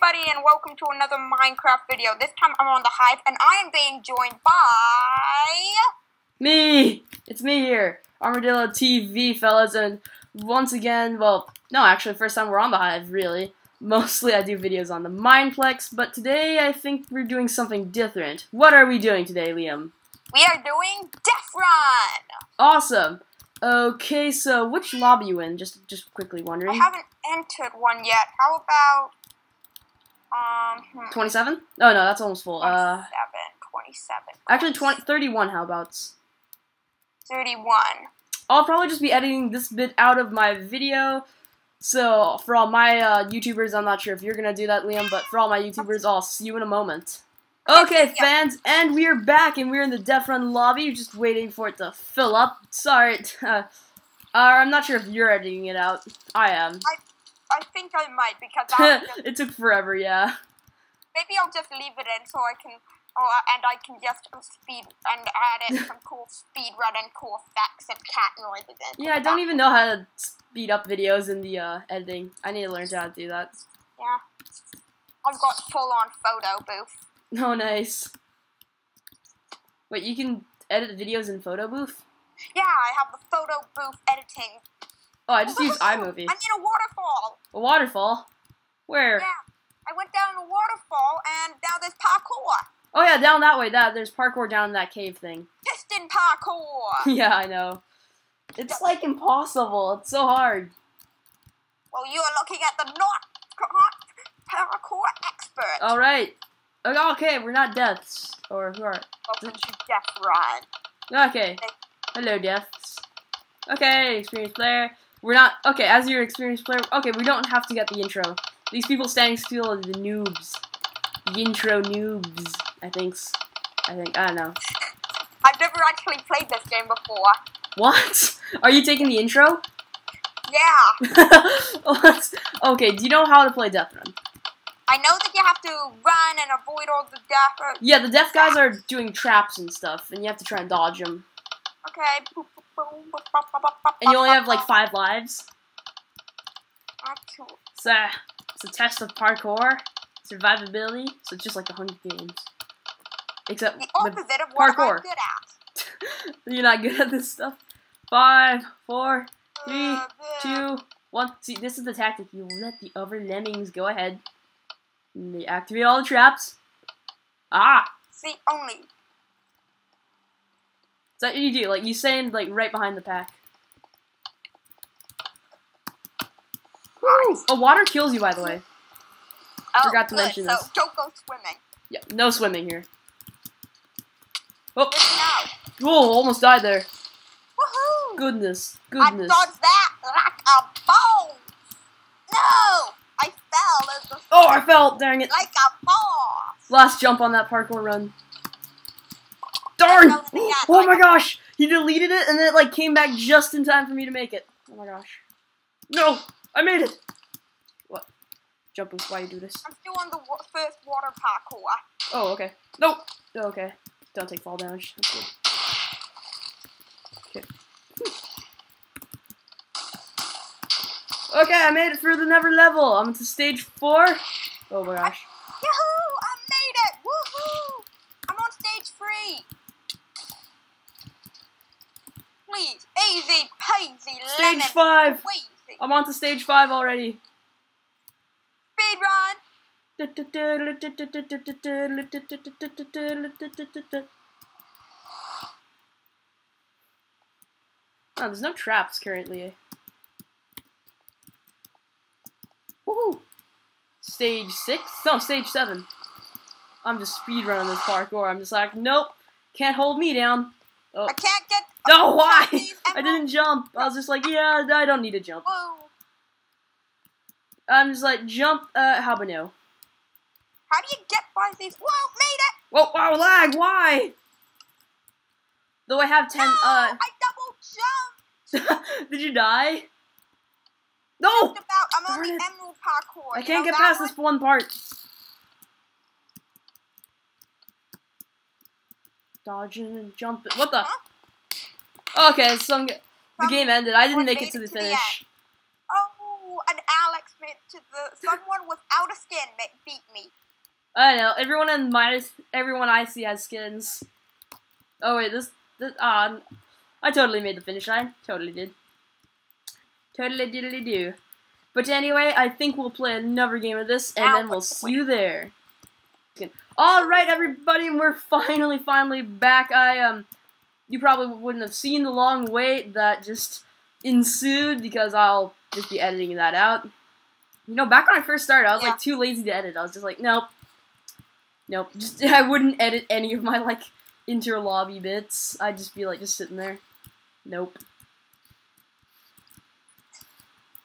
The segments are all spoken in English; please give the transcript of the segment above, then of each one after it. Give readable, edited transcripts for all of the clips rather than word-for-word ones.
everybody, and welcome to another Minecraft video. This time I'm on the Hive, and I am being joined by... me! It's me here, Armadillo TV, fellas, and once again, well, no, actually, first time we're on the Hive, really. Mostly I do videos on the Mineplex, but today I think we're doing something different. What are we doing today, Liam? We are doing DeathRun! Awesome! Okay, so which lobby you in? Just quickly wondering. I haven't entered one yet. How about 27? Oh no, that's almost full. 27. Actually 31, how about 31. I'll probably just be editing this bit out of my video. So for all my YouTubers, I'm not sure if you're gonna do that, Liam, but for all my YouTubers, I'll see you in a moment. Okay, fans, and we are back, and we're in the DeathRun lobby, just waiting for it to fill up. Sorry, I'm not sure if you're editing it out. I am. I think I might, because it took forever, yeah. Maybe I'll just leave it in so I can, and I can just speed, and add in some cool speedrun and cool facts and cat noises. Yeah, I don't even know how to speed up videos in the editing. I need to learn how to do that. Yeah. I've got full-on photo booth. Oh, nice. Wait, you can edit videos in Photo Booth? Yeah, I have the Photo Booth editing. Oh, I just use iMovie. I need a waterfall. A waterfall? Where? Yeah, I went down a waterfall, and now there's parkour. Oh yeah, down that way. There's parkour down in that cave thing. Piston parkour. Yeah, I know. It's like impossible. It's so hard. Well, you are looking at the parkour expert. All right. Okay, we're not deaths, or who are? Welcome to DeathRun. Okay. Hello, deaths. Okay, experienced player. We're not. Okay, as your experienced player. Okay, we don't have to get the intro. These people standing still are the noobs. The intro noobs. I think. I don't know. I've never actually played this game before. What? Are you taking the intro? Yeah. Okay. Do you know how to play DeathRun? I know that you have to run and avoid all the death. Yeah, the death guys are doing traps and stuff, and you have to try and dodge them. Okay. And you only have like 5 lives. It's a test of parkour, survivability. So it's just like the Hunger Games, except the opposite of what I'm good at. You're not good at this stuff. 5, 4, 3, 2, 1. See, this is the tactic. You let the other lemmings go ahead. And they activate all the traps. Ah! See, only. Is that what you do? Like, you stand, like, right behind the pack. Nice. Oh, water kills you, by the way. Oh, forgot to mention this. So, don't go swimming. Yeah, no swimming here. Oh! Oh, almost died there. Woohoo! Goodness, goodness. I dodged that like a ball! No! I fell. Oh, I fell! Dang it! Like a boss. Last jump on that parkour run. Darn! Oh my gosh! He deleted it and then it like came back just in time for me to make it. Oh my gosh! No, I made it. What? Jumping? Why you do this? I'm still on the first water parkour. Oh, okay. Nope. Okay. Don't take fall damage. That's good. Okay. Okay, I made it through the never level. I'm to stage 4. Oh my gosh. Yahoo! I made it! Woohoo! I'm on stage 3. Please, easy peasy. Stage 5. Easy. I'm on to stage 5 already. Speed run. Oh, there's no traps currently. Woohoo! Stage 6? No, stage 7. I'm just speedrunning this parkour. I'm just like, nope, can't hold me down. Oh. I can't get. No, why? I didn't jump. I was just like, yeah, I don't need to jump. Whoa. I'm just like, jump, habanero. How do you get by these? Whoa, made it! Whoa, wow, lag, why? Though I have 10, I double jumped! Did you die? No! I'm on the emerald parkour. I can't get past this one part. Dodging and jumping. What the? Huh? Okay, so the game ended. I didn't make it to the finish. Oh, and Alex made to the someone without a skin beat me. I know. Everyone I see has skins. Oh wait, I totally made the finish line. Totally did. Totally diddly do. But anyway, I think we'll play another game of this, and then we'll see you there. Alright, everybody, we're finally back. You probably wouldn't have seen the long wait that just ensued, because I'll just be editing that out. You know, back when I first started, I was like too lazy to edit. I was just like, nope. I wouldn't edit any of my like inter-lobby bits. I'd just be like just sitting there. Nope.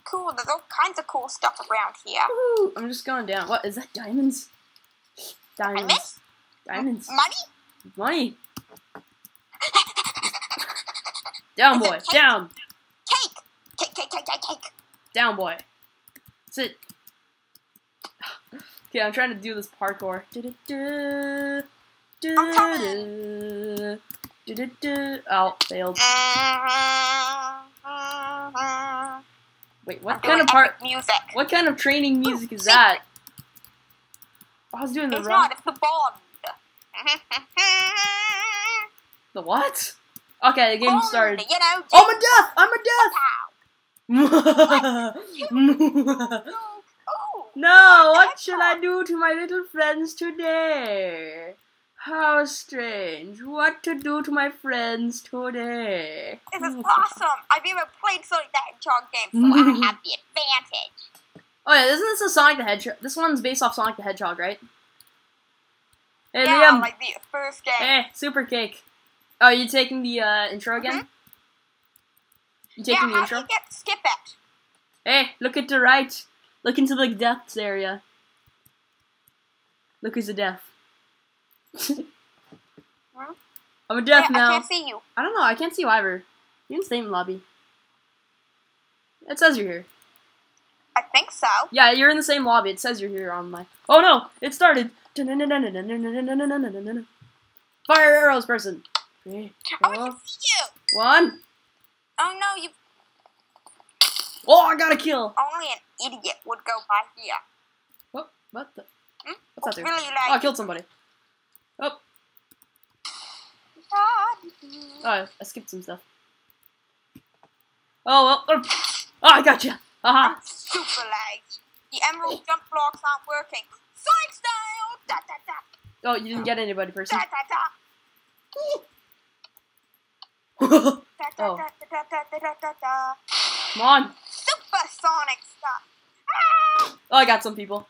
Cool. There's all kinds of cool stuff around here. Woo-hoo. I'm just going down. What is that? Diamonds? Diamonds. Diamonds. Money. Down, boy. Cake? Down. Cake. Down, boy. Sit. Okay, I'm trying to do this parkour. Oh, failed. Wait, what kind of music? What kind of training music is that? I was doing the wrong. It's not. It's the Bond. The what? Okay, the game started. You know, oh, I'm a death! No, what should I do to my little friends today? How strange. What to do to my friends today? This is awesome. I've even played Sonic the Hedgehog games, so I have the advantage. Oh yeah, isn't this a Sonic the Hedgehog? This one's based off Sonic the Hedgehog, right? Hey, yeah, Liam. Like the first game. Hey, Super Cake. Oh, you taking the intro again? You taking the intro? Yeah, how do you skip it? Hey, look at the right. Look into the deaths area. Look who's a death. I'm a death now. I can't see you. I don't know. I can't see you either. You didn't stay in the lobby. It says you're here. I think so. Yeah, you're in the same lobby. It says you're here on my. Oh no! It started. Fire arrows, person. Three, two, I can see you. One. Oh no! You. Oh, I got a kill. Only an idiot would go by here. What? What the? Hmm? What's that there? Really like I killed somebody. Oh. Oh, I skipped some stuff. Oh, well. Oh, I gotcha. Aha. Super lags. The emerald jump blocks aren't working. Sonic style. Da, da, da. Oh, you didn't get anybody, person. Da, da, da. Oh. Come on. Super Sonic stuff. Ah! Oh, I got some people.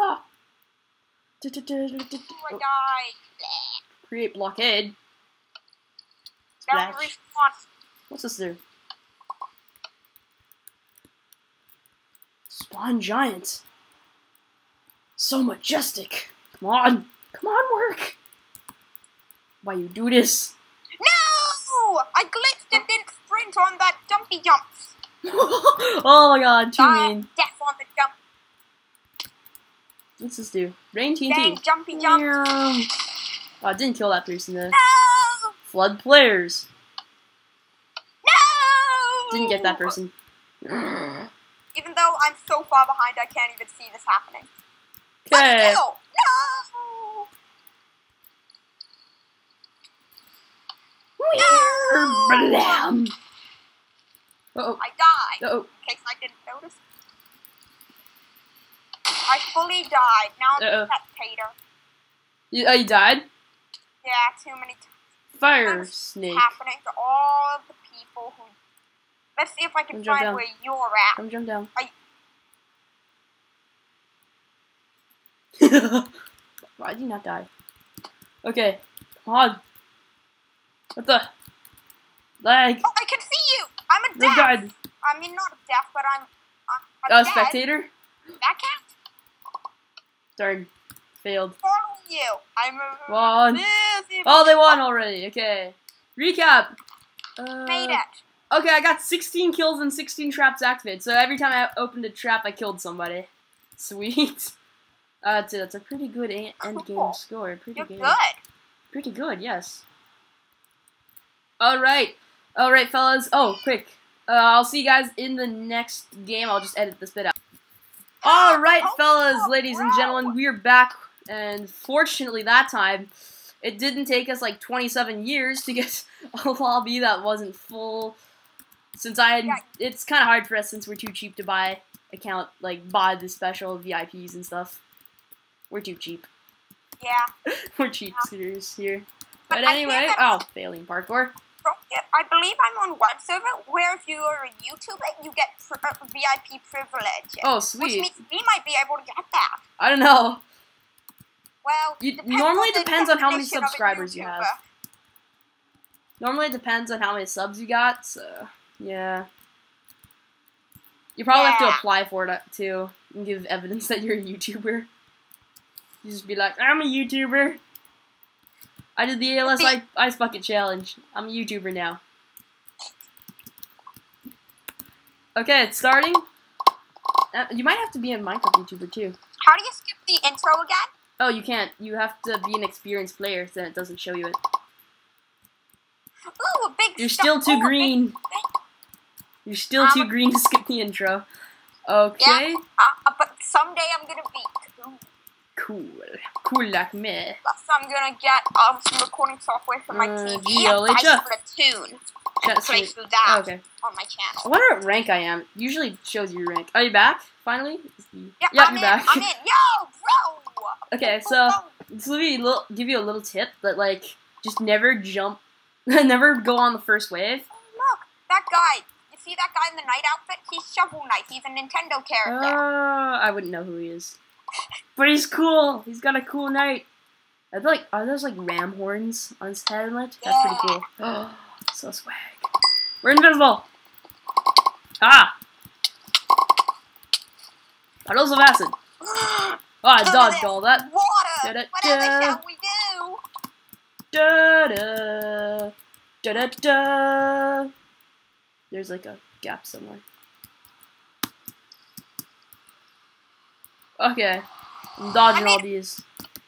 Ah. Oh, create blockade. What's this do? Spawn giant. So majestic. Come on. Come on, work. Why you do this? No! I glitched and didn't sprint on that dumpy jump. Oh my god, too mean. Death on the jump. What's this do? Rain TNT. Dang, jumpy jump. Yeah. Oh, I didn't kill that person though. No! Flood players. No! Didn't get that person. Even though I'm so far behind, I can't even see this happening. Okay. No! Uh-oh. I died. Uh-oh. In case I didn't notice. I fully died. Now I'm a spectator. You died? Yeah, too many times. Fire snake. Happening to all of the people who. Let's see if I can find where you're at. Come jump down. Why did you not die? Okay, come on. What the? Lag. Oh, I can see you. I'm a death. Died. I mean, not a death, but I'm a spectator. That cat. Darn, failed. Follow you. Won. Oh, they won already. Okay. Recap. Made it. Okay, I got 16 kills and 16 traps activated. So every time I opened a trap, I killed somebody. Sweet. That's a pretty good end game score. Pretty good. Pretty good, yes. All right, fellas. Oh, quick. I'll see you guys in the next game. I'll just edit this bit out. Alright, fellas, ladies and gentlemen, we are back, and fortunately that time, it didn't take us like 27 years to get a lobby that wasn't full, since it's kind of hard for us since we're too cheap to buy account, like buy the special VIPs and stuff. We're too cheap. Yeah. We're cheapsters here. But anyway, failing parkour. I believe I'm on web server where if you are a YouTuber, you get VIP privilege. Oh, sweet. Which means we might be able to get that. I don't know. Well, normally it depends on how many subscribers you have. Normally it depends on how many subs you got, so, yeah. You probably have to apply for it, too, and give evidence that you're a YouTuber. You just be like, I'm a YouTuber. I did the ALS Ice Bucket Challenge. I'm a YouTuber now. Okay, it's starting. You might have to be a Minecraft YouTuber too. How do you skip the intro again? Oh, you can't. You have to be an experienced player, so it doesn't show you it. Ooh, a big You're still too green. You're still too green to skip the intro. Okay. Yeah, but someday I'm gonna be cool. Cool like me. Plus, I'm gonna get some recording software for my TV. I should put that on my channel. I wonder what rank I am. It usually shows you your rank. Are you back finally? Yeah, yep, you're back. I'm in. Yo, bro. Okay, so let me give you a little tip that like just never jump, never go on the first wave. Oh, look, that guy. You see that guy in the night outfit? He's Shovel Knight. He's a Nintendo character. I wouldn't know who he is. But he's cool. He's got a cool knight. I feel like are those like ram horns on his helmet? That's pretty cool. Oh, so swag. We're invisible. Ah. Puddles of acid. I dodged all that. Water. Da -da -da. Whatever shall we do? Da da da da da. There's like a gap somewhere. Okay, I'm dodging all these.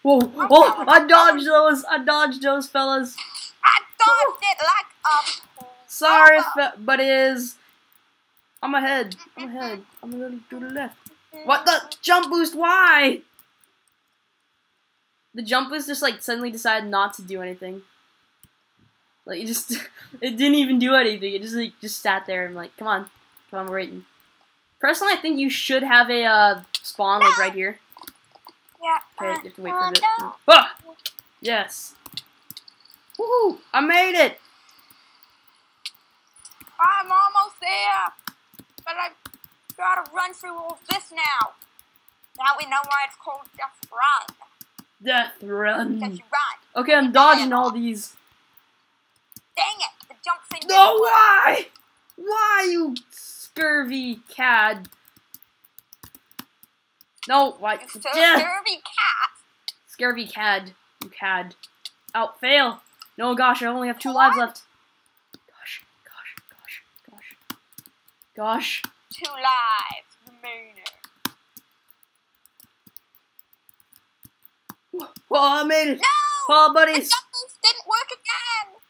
Whoa! Oh, I dodged those. I dodged those, fellas. I dodged it like a. Sorry, but it is. I'm ahead. I'm ahead. I'm gonna go to the left. What the jump boost? Why? The jump boost just like suddenly decided not to do anything. Like it just, it didn't even do anything. It just like sat there and like, come on, come on, we're waiting. Personally, I think you should have a spawn like right here. Yeah. Okay, you have to wait for a bit. No. Ah! Yes. Woohoo! I made it. I'm almost there, but I've gotta run through all this now. Now we know why it's called DeathRun. DeathRun. Because you run. Okay, I'm dodging all these. Dang it! The jump thing. No, why? Why you? Scurvy cad. No, what? Scurvy cat. Scurvy cad. You cad. Oh, fail. No, gosh, I only have two lives left. Gosh. Two lives remaining. Well, I made it. No! Oh, buddies. The doubles didn't work again.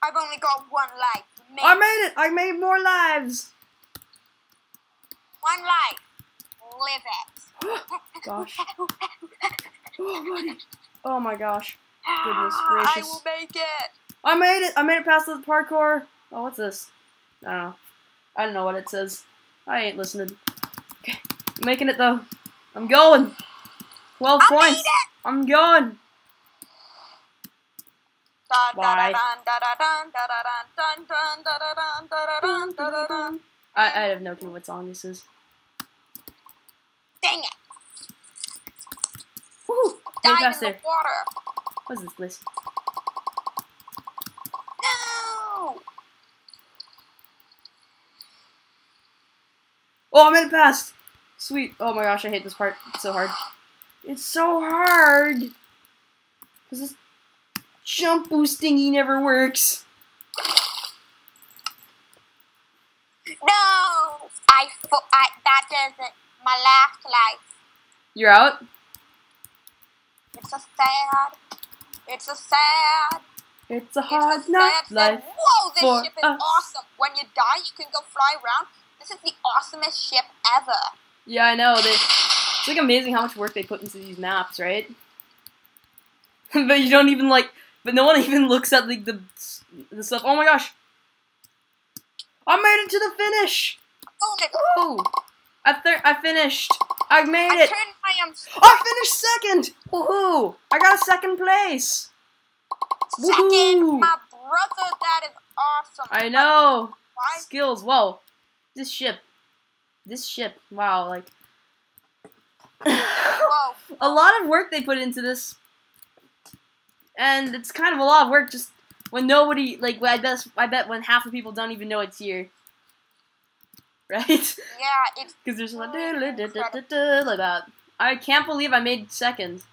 I've only got one life remaining. I made it. I made more lives. One life. Live it. Gosh. Oh, buddy. Oh my gosh. Goodness gracious. I will make it. I made it. I made it past the parkour. Oh, what's this? I don't know. I don't know what it says. I ain't listening. Okay. I'm making it though. I'm going. 12 points. Made it. I'm going. Why? I have no clue what song this is. Dang it! Woo! Dive in the water. What's this list? No! Oh, I made it past. Sweet. Oh my gosh, I hate this part. It's so hard. It's so hard. Cause this jump boost thingy never works. No! That doesn't. My last life. You're out? It's a sad. It's a sad. It's a hard night life. Whoa, this ship is awesome. When you die, you can go fly around. This is the awesomest ship ever. Yeah, I know. It's like amazing how much work they put into these maps, right? But you don't even like. But no one even looks at like the stuff. Oh my gosh! I made it to the finish. Oh! I finished. I made it. I finished second. Woohoo! I got a second place. Second, my brother. That is awesome. I know. Why? Skills. Whoa! This ship. Wow! Like. A lot of work they put into this. And it's kind of a lot of work just when nobody, like, I bet when half the people don't even know it's here. Right? Yeah, it's... Because there's like, about. I can't believe I made second.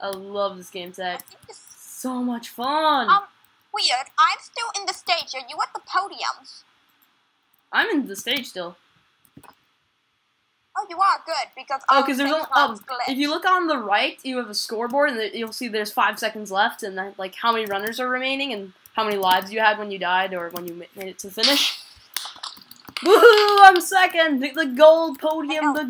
I love this game tech. So much fun. Weird. I'm still in the stage. Are you at the podium? I'm in the stage still. Oh, you are good because because there's only if you look on the right, you have a scoreboard, and you'll see there's 5 seconds left, and then, like how many runners are remaining, and how many lives you had when you died or when you made it to finish. Woohoo! I'm second. The gold podium, know,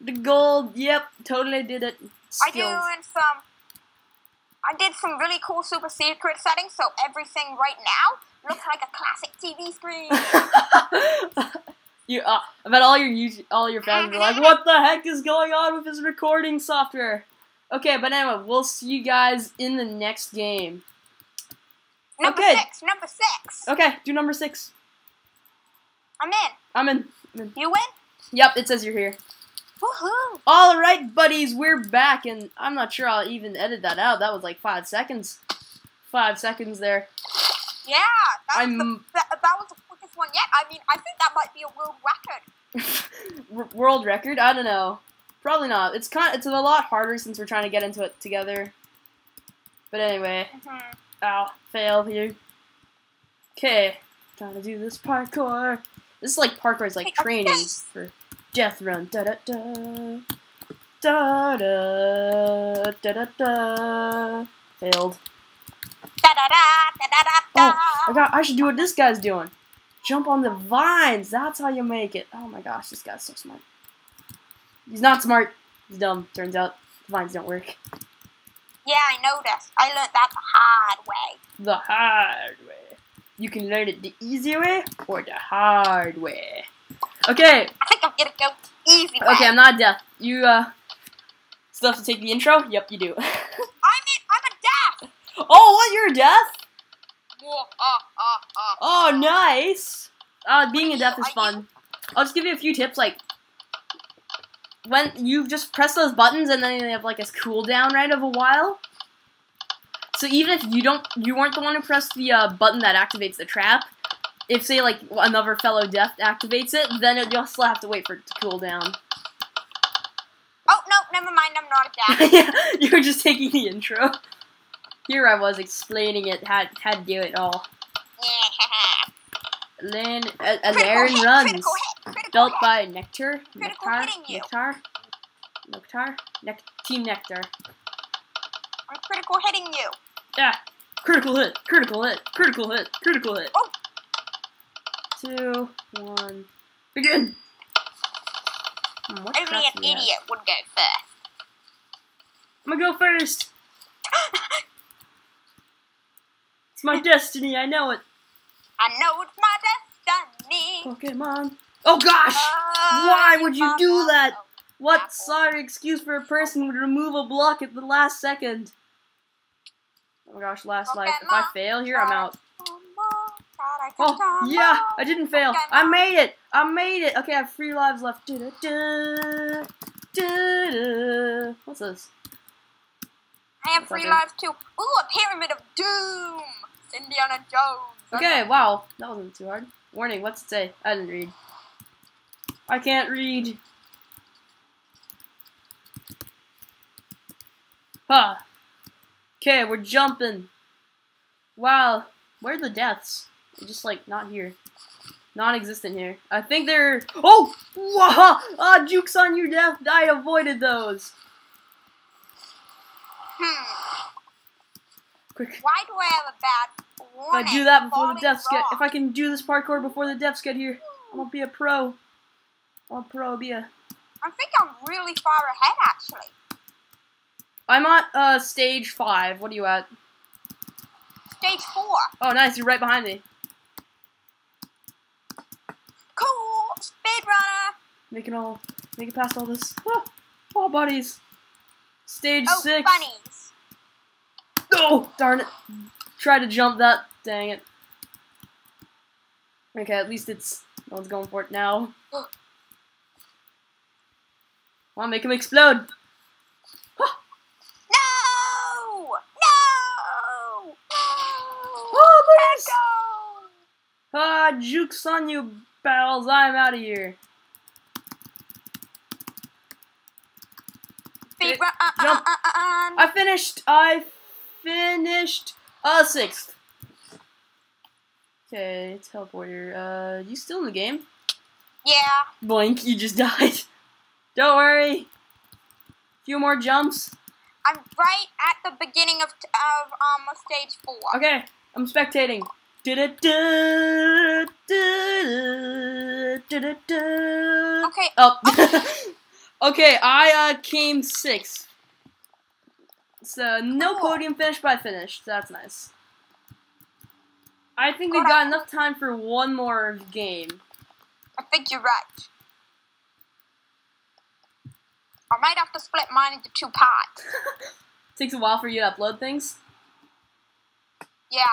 the gold. Yep, totally did it. Skills. I did some really cool super secret settings, so everything right now looks like a classic TV screen. You, I bet all your fans are like, what the heck is going on with his recording software? Okay, but anyway, we'll see you guys in the next game. Number six. Okay, do number six. I'm in. You win? Yep, it says you're here. Woohoo! All right, buddies, we're back, and I'm not sure I'll even edit that out. That was like 5 seconds. 5 seconds there. Yeah, that was the quickest one yet. I mean, I think that might be a world record. World record? I don't know. Probably not. It's it's a lot harder since we're trying to get into it together. But anyway, I'll fail here. Okay, gotta do this parkour. This is like parkour is like training for DeathRun. Da da da da da da da da. Failed. Oh, I should do what this guy's doing. Jump on the vines. That's how you make it. Oh my gosh, this guy's so smart. He's not smart. He's dumb. Turns out the vines don't work. Yeah, I noticed. I learned that the hard way. The hard way. You can learn it the easy way or the hard way. Okay. I think I'm gonna go the easy way. Okay, I'm not deaf. You still have to take the intro? Yep, you do. Oh, what? You're a deaf? Oh, nice. Being a deaf is fun. I'll just give you a few tips. Like, when you just press those buttons, and then they have like a cooldown, right, of a while. So even if you weren't the one who pressed the button that activates the trap, if say like another fellow deaf activates it, then you'll still have to wait for it to cool down. Oh no, never mind. I'm not a deaf. Yeah, you were just taking the intro. Here I was explaining it, how to do it all. Lynn, as Aaron runs, built by Nectar. Team Nectar. I'm critical hitting you. Yeah, critical hit. Oh. 2, 1, begin. Only an idiot would go first. I'm gonna go first. It's my destiny, I know it. I know it's my destiny. Pokemon. Oh gosh! Why would you do that? What sorry excuse for a person would remove a block at the last second? Oh my gosh, last life. If I fail here, I'm out. Oh, yeah, I didn't fail. I made it! Okay, I have 3 lives left. What's this? I have 3 lives too. Ooh, a pyramid of doom! Indiana Jones. Okay, wow. That wasn't too hard. Warning, what's it say? I didn't read. I can't read. Huh. Okay, we're jumping. Wow. Where are the deaths? They're just like not here. Non-existent here. I think they're... Oh! Wow! Jukes on your death. I avoided those. Quick. Why do I have a bad warning? If I do that before the deaths get... If I can do this parkour before the deaths get here, I'll be a pro. I'll probe you. I think I'm really far ahead, actually. I'm at stage 5. What are you at? Stage 4. Oh, nice. You're right behind me. Cool. Speedrunner. Make it past all this. Oh, oh buddies. Stage 6. Oh, bunnies. Oh, darn it. Try to jump that. Dang it. Okay, at least it's... No one's going for it now. Come on, make him explode. Huh. No! No! Oh, please! Ah, jukes on you, pals. I'm out of here. Jump. I finished 6th. Okay, teleporter. You still in the game? Yeah. Blink, you just died. Don't worry. Few more jumps. I'm right at the beginning of stage 4. Okay, I'm spectating. Okay. Oh. Okay, I came 6th. So no podium finish, but I finished. That's nice. I think we've got enough time for one more game. I think you're right. I might have to split mine into 2 parts. Takes a while for you to upload things.